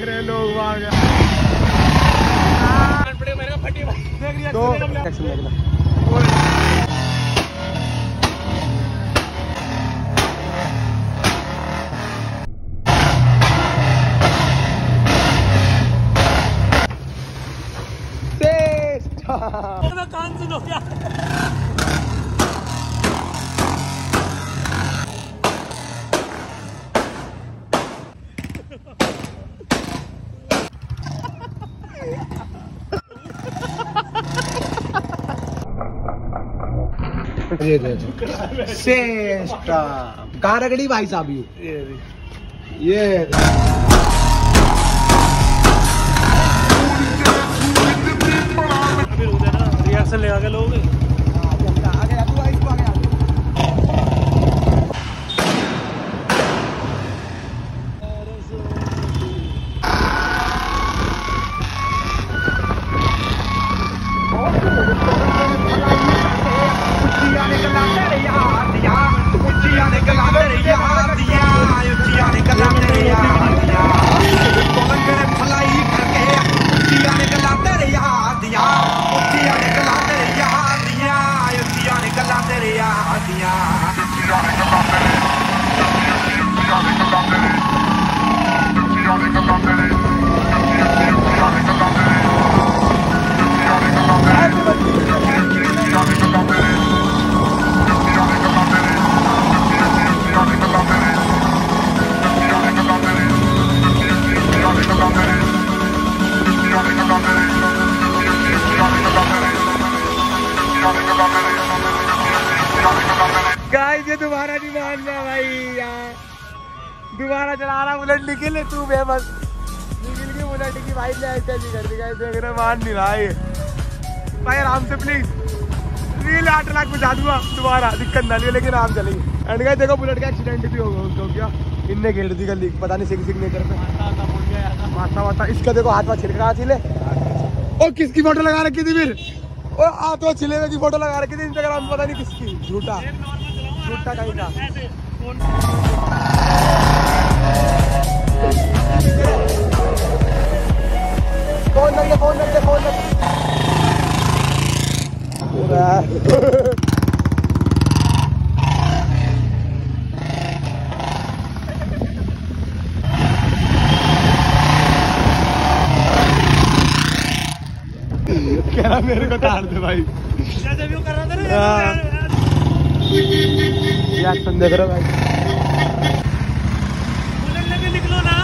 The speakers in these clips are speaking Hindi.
देख रहे हैं लोग वहाँ गया। कान सुनो क्या ये गारगड़ी भाई साहब ये ले आगे लोग दोबारा नहीं मानना भाई यार, दोबारा चला रहा बुलेट। निकल तू बेबस, निकल के बुलेट की भाई ऐसे नहीं कर देगा, इसे मान नहीं रहा है भाई। आराम से प्लीज, रियल 8 लाख बचा दूंगा दोबारा, दिक्कत ना ले, लेकिन आराम चलेंगे। एंड गाइस देखो बुलेट का एक्सीडेंट भी होगा उसको, क्या इनने घेर दी गली, पता नहीं सिग सिग्नेचर पे माथा वाता इसका देखो, हाथ वाथ छिलक रहा छिले। और किसकी फोटो लगा रखी थी फिर, और हाथ वाथ छिले की फोटो लगा रखी थी इंस्टाग्राम, पता नहीं किसकी, झूठा झूठा कहीं का। कह रहा मेरे को तार दे भाई, जैसे भी कर रहा था ना एक्शन देख रहा भाई। बुलेट लेके निकलो ना,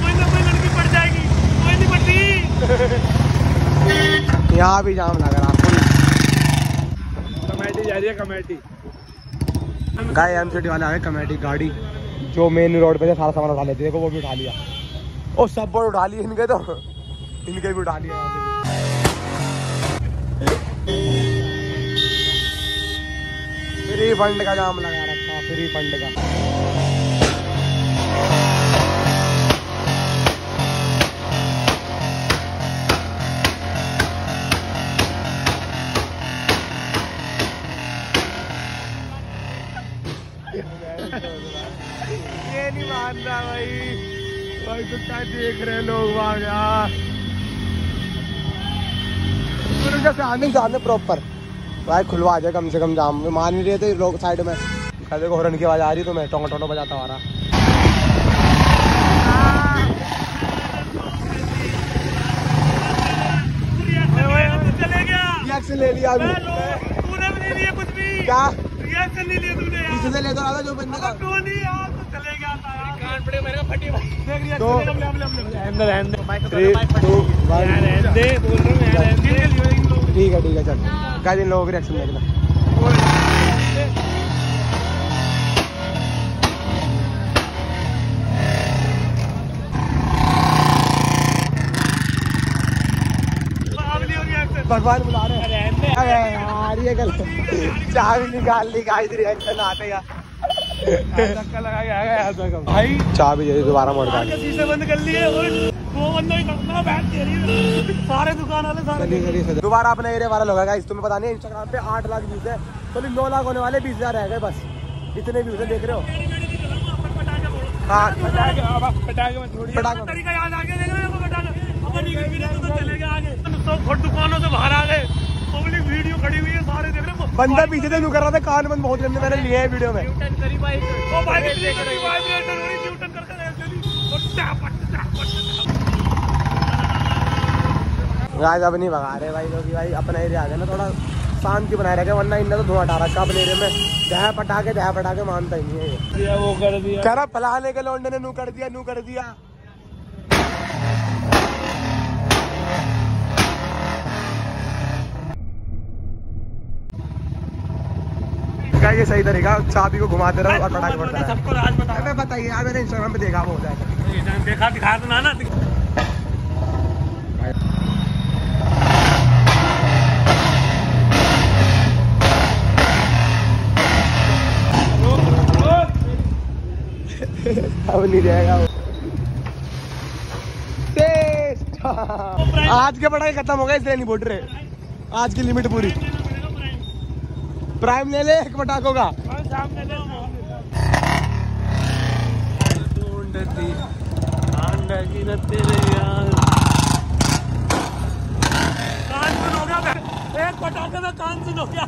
कोई ना कोई लड़की पड़ जाएगी, कोई नहीं पड़ती। यहाँ भी जाम लगा रहा आपको, कमेटी जा रही है कमेटी गाय, एमसीटी वाले आ गए। कमेटी गाड़ी जो मेन रोड पे थे सारा सामान उठा लेते, देखो वो भी उठा लिया, और सब बोर्ड उठा लिए इनके, तो इनके भी उठा लिया। फ्री फंड का जाम लगा रखा, फ्री फंड का। ये नहीं मान रहा भाई, भाई कुत्ता देख रहे लोग वहाँ सामने प्रॉपर भाई खुलवा जाए कम से कम, जाम में मान नहीं रहे थे लोग। साइड में देखो हॉर्न की आवाज आ रही, तो मैं टोंग टोंग बजाता आ रहा। रिएक्शन ले लिया तूने भी, नहीं लिया कुछ भी, क्या रिएक्शन नहीं लिया तूने यार, किसी से ले तो रहा था जो बंदा का टोनी यार, तो चले गया था कान पड़े मेरे फटी भाई। देख लिया तो रहने दे, रहने दे माइक पे, माइक पे रहने दे, बोल रहा हूं रहने दे। ठीक है ठीक है, चल गाइस इन लोगों के रिएक्शन देखना। भगवान बुला रहे हैं, अरे यार ये गलत चाबी निकाल ली गाइस, रिएक्शन आते यार धक्का लगा के आ गया ऐसा भाई। चाबी जैसे दोबारा मोड़ के शीशे बंद कर लिए, वो बंदा ही करना बैठ दे रही सारे दुकान वाले सारे। दोबारा अपना एरिया वायरल होगा गाइस, तुम्हें पता नहीं इंस्टाग्राम पे 8 लाख व्यूज है, तो 9 लाख होने वाले, 20,000 रह गए बस, इतने व्यूज देख रहे हो। तरीका याद आगे दुकानों से बाहर आ गए, पब्लिक वीडियो खड़ी हुई है, सारे देख रहे। बंदा पीछे से कर रहा था, कान बंद बहुत गंदे मैंने लिया है वीडियो में। गाइस अब नहीं भगा रहे भाई लोग, भाई अपना एरिया आ गया ना, थोड़ा शांति बनाए रखे, वरना इनने तो धुआं उठा रखा अपने एरिया में। दहा पटाखे मानता ही नहीं है, वो कर दिया कह रहा फलाह लेके लौंडे ने, नू कर दिया नू कर दिया। ये सही तरीका, चाबी को घुमाते रहो और पटाखे पड़ता है। सबको राज बताओ, मैं बताइए यार, मैंने इंस्टाग्राम पे देखा वो हो जाएगा, देखा दिखा तो ना अब नहीं जाएगा वो। आज के पटाखे खत्म हो गए, इसलिए नहीं बोल रहे, आज की लिमिट पूरी। प्राइम ले ले एक पटाखों का। एक पटाखे में कान सुन हो गया।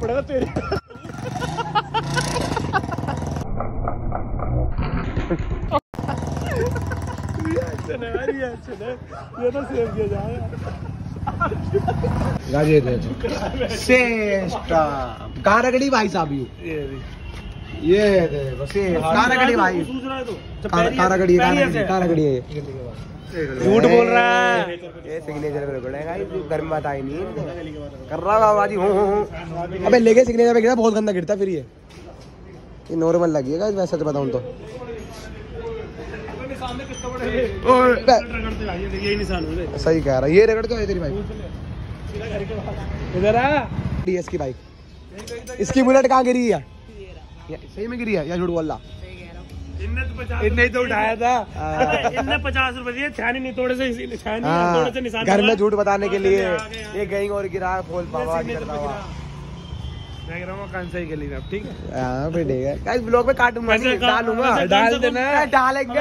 पड़ेगा तेरे ये तो सेव किया जाएगा। कारागड़ी भाई साहब ये कारागड़ी भाई, कारागड़ी कारागड़ी झूठ बोल रहा है। ये सिग्नेचर पे रगड़ेगा, घर में आता ही नहीं कर रहा बाबा जी। हूँ अबे लेके सिग्नेचर पे गिरा, बहुत गंदा गिरता फिर। ये नॉर्मल लगेगा वैसे तो, बताऊँ तो सही कह रहा है। ये रगड़ तो है तेरी बाइक, इधर आ डीएस की बाइक, इसकी बुलेट कहाँ गिरी है? सही में गिरी है या झूठ बोल रहा? इतने तो उठाया था, इतने 50 रुपए दिए, छानी नहीं तोड़े से, छानी तोड़े से निशान। घर में झूठ बताने के लिए ये गैंग और गिरा, फूल पावा करता हुआ देख रहा हूँ। कंसाई के लिए ठीक है, हाँ फिर ठीक है। गाइस ब्लॉग पे काटूंगा, डालूंगा, डाल देना, डालेगा।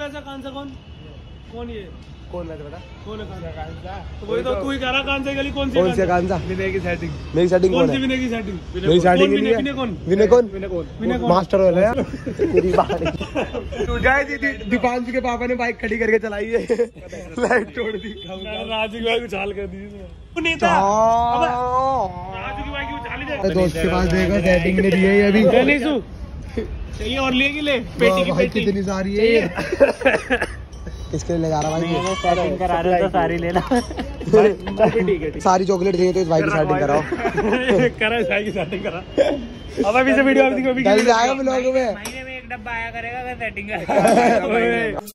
वैसे कांसा कौन कौन ये कौन है बता, कौन है कांसा? तो वही तो तू ही कह रहा, कांसा के लिए कौन सी कांसा? विनय की सेटिंग, मेरी सेटिंग कौन है? विनय की सेटिंग, मेरी सेटिंग विनय, विनय कौन मास्टर हो रहा है तेरी बात। तो गाइस ये दीपांशु के पापा ने बाइक खड़ी करके चलाई है, लाइट तोड़ दी। राजू की बाइक उछाल कर दी नहीं था, अब राजू की बाइक उछाली दे। दोस्त के पास देखो सेटिंग ने दी है अभी, गणेशू चाहिए और लेगी ले पेटी की पेटी कितनी सारी है, इसके लिए ले जा रहा भाई। सेटिंग करा रहे तो सारी लेना, ठीक है सारी चॉकलेट चाहिए तो इस भाई की सेटिंग कराओ, करा इस भाई की सेटिंग करा। अब अभी से वीडियो में आएगा, ब्लॉग में महीने में एक डब्बा आया करेगा अगर सेटिंग करेगा।